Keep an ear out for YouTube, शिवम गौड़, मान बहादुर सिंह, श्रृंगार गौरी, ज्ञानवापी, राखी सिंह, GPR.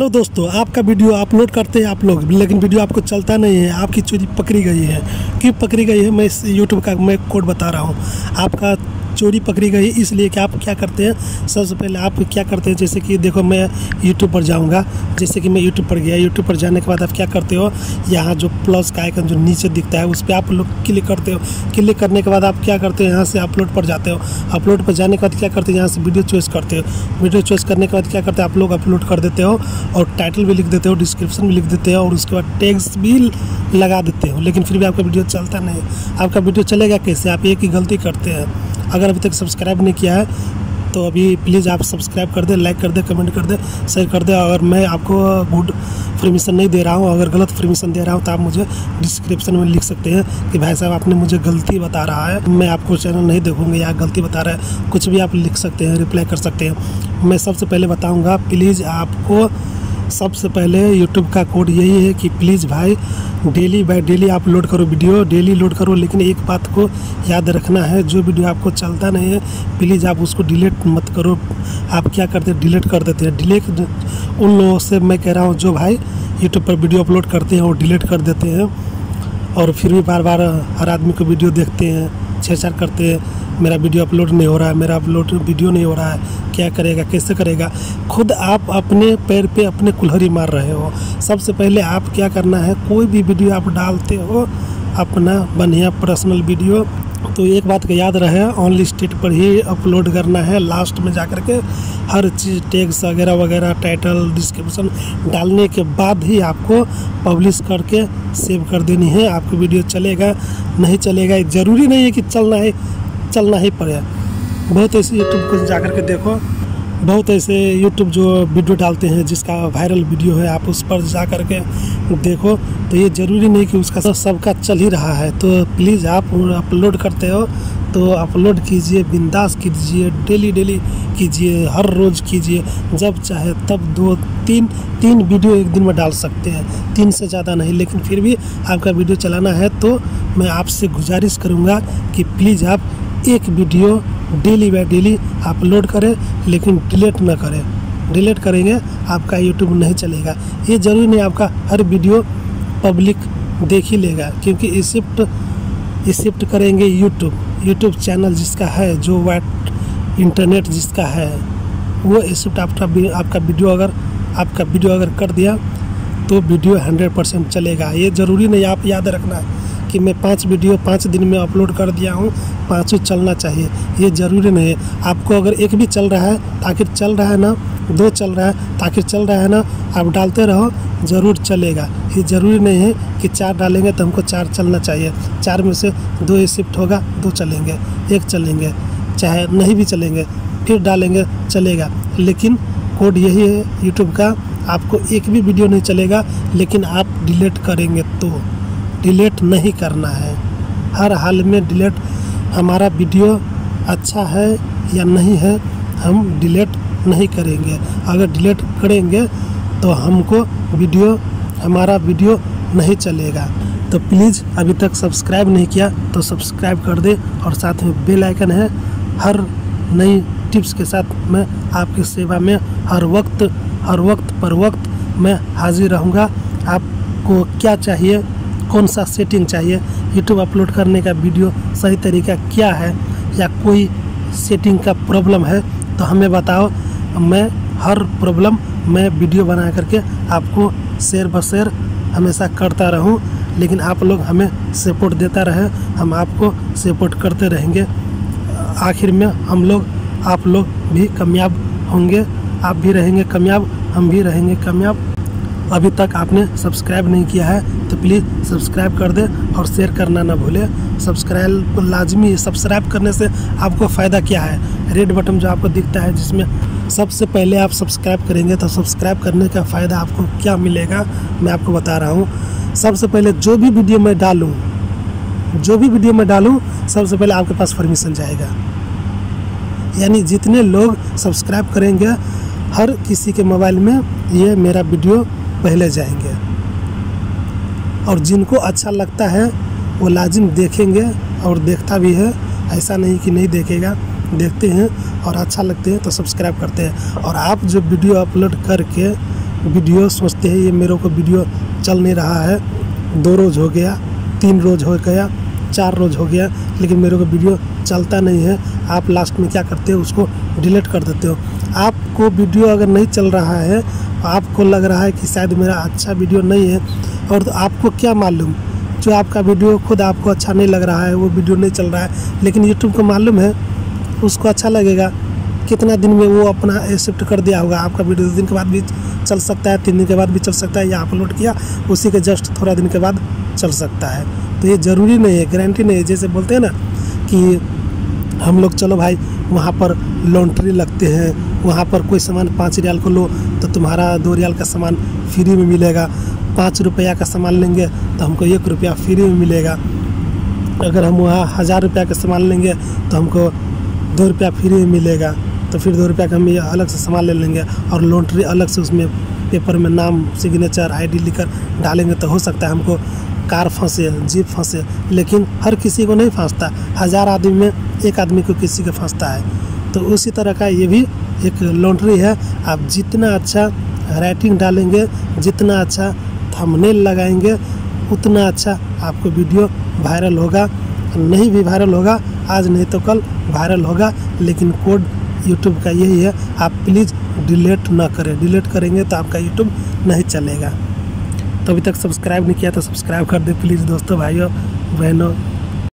Hello दोस्तों, आपका video upload करते हैं आप लोग, लेकिन वीडियो आपको चलता नहीं है। आपकी चोरी पकड़ी गई है। क्यों पकड़ी गई है, मैं इस यूट्यूब का मैं कोड बता रहा हूँ। आपका चोरी पकड़ी गई इसलिए कि आप क्या करते हैं। सबसे पहले आप क्या करते हैं, जैसे कि देखो मैं यूट्यूब पर जाऊँगा। जैसे कि मैं यूट्यूब पर गया, यूट्यूब पर जाने के बाद आप क्या करते हो, यहाँ जो प्लस का आइकन जो नीचे दिखता है उस पर आप लोग क्लिक करते हो। क्लिक करने के बाद आप क्या करते हो, यहाँ से अपलोड पर जाते हो। अपलोड पर जाने के बाद क्या करते हो, यहाँ से वीडियो चॉइस करते हो। वीडियो चॉइस करने के बाद क्या करते हो, आप लोग अपलोड कर देते हो और टाइटल भी लिख देते हो, डिस्क्रिप्शन भी लिख देते हो और उसके बाद टैग्स भी लगा देते हो। लेकिन फिर भी आपका वीडियो चलता नहीं। आपका वीडियो चलेगा कैसे, आप एक ही गलती करते हैं। अगर अभी तक सब्सक्राइब नहीं किया है तो अभी प्लीज़ आप सब्सक्राइब कर दे, लाइक कर दे, कमेंट कर दे, शेयर कर दे। अगर मैं आपको गुड परमिशन नहीं दे रहा हूँ, अगर गलत परमिशन दे रहा हूँ तो आप मुझे डिस्क्रिप्शन में लिख सकते हैं कि भाई साहब आपने मुझे गलती बता रहा है, मैं आपको चैनल नहीं देखूँगा, या गलती बता रहा है, कुछ भी आप लिख सकते हैं, रिप्लाई कर सकते हैं। मैं सबसे पहले बताऊँगा, प्लीज़ आपको सबसे पहले YouTube का कोड यही है कि प्लीज़ भाई डेली बाय डेली आप लोड करो, वीडियो डेली लोड करो। लेकिन एक बात को याद रखना है, जो वीडियो आपको चलता नहीं है प्लीज़ आप उसको डिलीट मत करो। आप क्या करते हैं, डिलीट कर देते हैं। डिलीट उन लोगों से मैं कह रहा हूँ जो भाई YouTube पर वीडियो अपलोड करते हैं और डिलीट कर देते हैं, और फिर भी बार बार हर आदमी को वीडियो देखते हैं, छेड़छाड़ करते हैं। मेरा वीडियो अपलोड नहीं हो रहा है, मेरा अपलोड वीडियो नहीं हो रहा है, क्या करेगा, कैसे करेगा। खुद आप अपने पैर पे अपने कुल्हाड़ी मार रहे हो। सबसे पहले आप क्या करना है, कोई भी वीडियो आप डालते हो अपना बढ़िया पर्सनल वीडियो, तो एक बात का याद रहे, ओनली स्टेट पर ही अपलोड करना है। लास्ट में जा कर के हर चीज़ टैग्स वगैरह वगैरह, टाइटल, डिस्क्रिप्शन डालने के बाद ही आपको पब्लिश करके सेव कर देनी है। आपकी वीडियो चलेगा नहीं चलेगा, ज़रूरी नहीं है कि चलना है, चलना ही पड़े। बहुत ऐसे यूट्यूब को जाकर के देखो, बहुत ऐसे यूट्यूब जो वीडियो डालते हैं जिसका वायरल वीडियो है, आप उस पर जा कर के देखो। तो ये ज़रूरी नहीं कि उसका सबका चल ही रहा है। तो प्लीज़ आप अपलोड करते हो तो अपलोड कीजिए, बिंदास कीजिए, डेली डेली कीजिए, हर रोज़ कीजिए। जब चाहे तब दो तीन वीडियो एक दिन में डाल सकते हैं, 3 से ज़्यादा नहीं। लेकिन फिर भी आपका वीडियो चलाना है तो मैं आपसे गुजारिश करूँगा कि प्लीज़ आप एक video daily by daily upload करें, लेकिन डिलीट ना करें। डिलीट करेंगे आपका यूट्यूब नहीं चलेगा। ये ज़रूरी नहीं आपका हर वीडियो पब्लिक देख ही लेगा, क्योंकि शिफ्ट करेंगे यूट्यूब चैनल जिसका है, जो वाइट इंटरनेट जिसका है, वो शिफ्ट आपका वीडियो अगर कर दिया तो वीडियो 100% चलेगा। ये ज़रूरी नहीं, आप याद रखना कि मैं 5 वीडियो 5 दिन में अपलोड कर दिया हूँ, 5 चलना चाहिए, ये ज़रूरी नहीं है। आपको अगर एक भी चल रहा है ताकि चल रहा है ना, 2 चल रहा है ताकि चल रहा है ना, आप डालते रहो, ज़रूर चलेगा। ये ज़रूरी नहीं है कि 4 डालेंगे तो हमको 4 चलना चाहिए। 4 में से 2 ही शिफ्ट होगा, 2 चलेंगे, 1 चलेंगे, चाहे नहीं भी चलेंगे, फिर डालेंगे, चलेगा। लेकिन कोड यही है यूट्यूब का, आपको एक भी वीडियो नहीं चलेगा, लेकिन आप डिलीट करेंगे तो डिलीट नहीं करना है। हर हाल में डिलीट, हमारा वीडियो अच्छा है या नहीं है हम डिलीट नहीं करेंगे। अगर डिलीट करेंगे तो हमको हमारा वीडियो नहीं चलेगा। तो प्लीज़ अभी तक सब्सक्राइब नहीं किया तो सब्सक्राइब कर दे, और साथ में बेल आइकन है। हर नई टिप्स के साथ मैं आपकी सेवा में हर वक्त मैं हाजिर रहूँगा। आपको क्या चाहिए, कौन सा सेटिंग चाहिए, यूट्यूब अपलोड करने का वीडियो सही तरीका क्या है, या कोई सेटिंग का प्रॉब्लम है तो हमें बताओ। मैं हर प्रॉब्लम मैं वीडियो बना करके आपको शेयर बशेयर हमेशा करता रहूं। लेकिन आप लोग हमें सपोर्ट देता रहे, हम आपको सपोर्ट करते रहेंगे। आखिर में हम लोग, आप लोग भी कामयाब होंगे, आप भी रहेंगे कामयाब, हम भी रहेंगे कामयाब। अभी तक आपने सब्सक्राइब नहीं किया है तो प्लीज़ सब्सक्राइब कर दे और शेयर करना ना भूले। सब्सक्राइब लाजमी, सब्सक्राइब करने से आपको फ़ायदा क्या है, रेड बटन जो आपको दिखता है जिसमें सबसे पहले आप सब्सक्राइब करेंगे, तो सब्सक्राइब करने का फ़ायदा आपको क्या मिलेगा मैं आपको बता रहा हूँ। सबसे पहले जो भी वीडियो मैं डालूँ सबसे पहले आपके पास परमिशन जाएगा, यानी जितने लोग सब्सक्राइब करेंगे हर किसी के मोबाइल में ये मेरा वीडियो पहले जाएंगे, और जिनको अच्छा लगता है वो लाजिम देखेंगे, और देखता भी है, ऐसा नहीं कि नहीं देखेगा, देखते हैं और अच्छा लगते हैं तो सब्सक्राइब करते हैं। और आप जो वीडियो अपलोड करके वीडियो सोचते हैं ये मेरे को वीडियो चल नहीं रहा है, 2 रोज़ हो गया, 3 रोज़ हो गया, 4 रोज़ हो गया, लेकिन मेरे को वीडियो चलता नहीं है। आप लास्ट में क्या करते हो, उसको डिलीट कर देते हो। आपको वीडियो अगर नहीं चल रहा है, आपको लग रहा है कि शायद मेरा अच्छा वीडियो नहीं है, और तो आपको क्या मालूम, जो आपका वीडियो खुद आपको अच्छा नहीं लग रहा है, वो वीडियो नहीं चल रहा है, लेकिन यूट्यूब को मालूम है, उसको अच्छा लगेगा। कितना दिन में वो अपना एक्सेप्ट कर दिया होगा, आपका वीडियो 2 दिन के बाद भी चल सकता है, 3 दिन के बाद भी चल सकता है, या अपलोड किया उसी के जस्ट थोड़ा दिन के बाद चल सकता है। तो ये ज़रूरी नहीं है, गारंटी नहीं है। जैसे बोलते हैं ना कि हम लोग चलो भाई वहाँ पर लॉन्ड्री लगते हैं, वहाँ पर कोई सामान 5 रियाल को लो तो तुम्हारा 2 रियाल का सामान फ्री में मिलेगा, 5 रुपया का सामान लेंगे तो हमको 1 रुपया फ्री में मिलेगा, अगर हम वहाँ 1000 रुपया का सामान लेंगे तो हमको 2 रुपया फ्री में मिलेगा, तो फिर 2 रुपया का हम ये अलग से सामान ले लेंगे, और लॉन्ड्री अलग से उसमें पेपर में नाम सिग्नेचर आईडी लिखकर डालेंगे, तो हो सकता है हमको कार फंसे, जीप फंसे, लेकिन हर किसी को नहीं फंसता, 1000 आदमी में 1 आदमी को किसी का फंसता है। तो उसी तरह का ये भी एक लॉन्ड्री है। आप जितना अच्छा राइटिंग डालेंगे, जितना अच्छा थंबनेल लगाएंगे, उतना अच्छा आपको वीडियो वायरल होगा, नहीं भी वायरल होगा आज नहीं तो कल वायरल होगा। लेकिन कोड यूट्यूब का यही है, आप प्लीज़ डिलीट ना करें, डिलीट करेंगे तो आपका यूट्यूब नहीं चलेगा। तो अभी तक सब्सक्राइब नहीं किया तो सब्सक्राइब कर दें प्लीज़ दोस्तों, भाइयों बहनों।